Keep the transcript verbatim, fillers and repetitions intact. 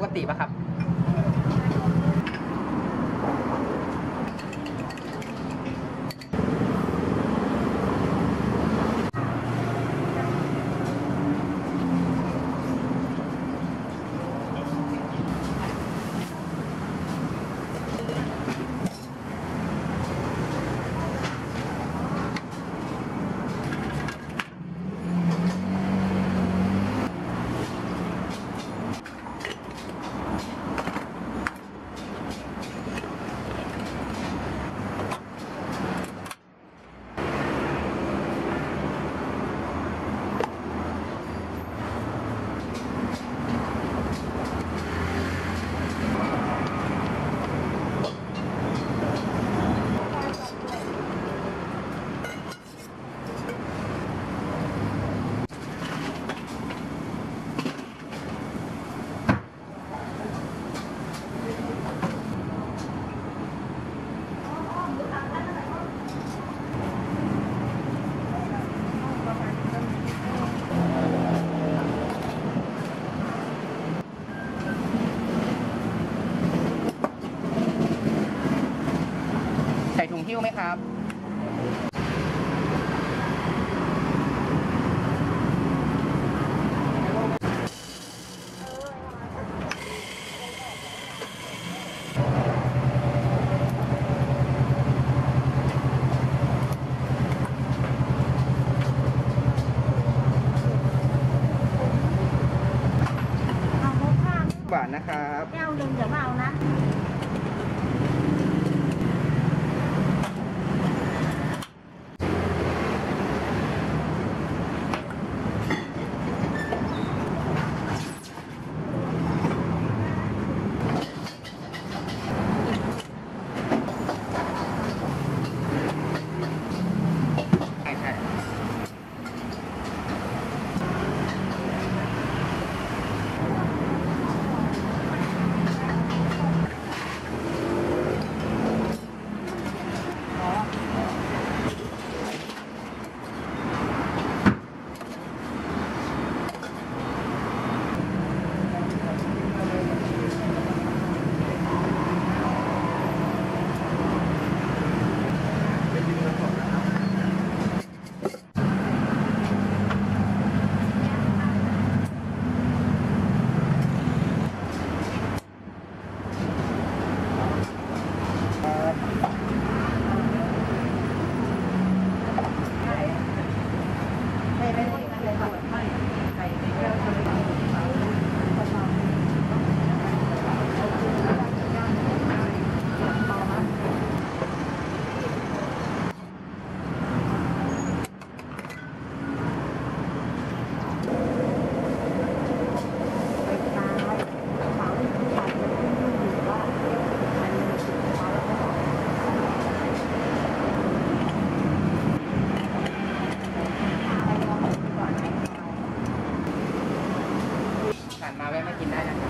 ปกติป่ะครับหิ้วไหมครับหวานนะครับไม่เอาดึงเดี๋ยวไม่เอานะมาแวะมากินได้นะครับ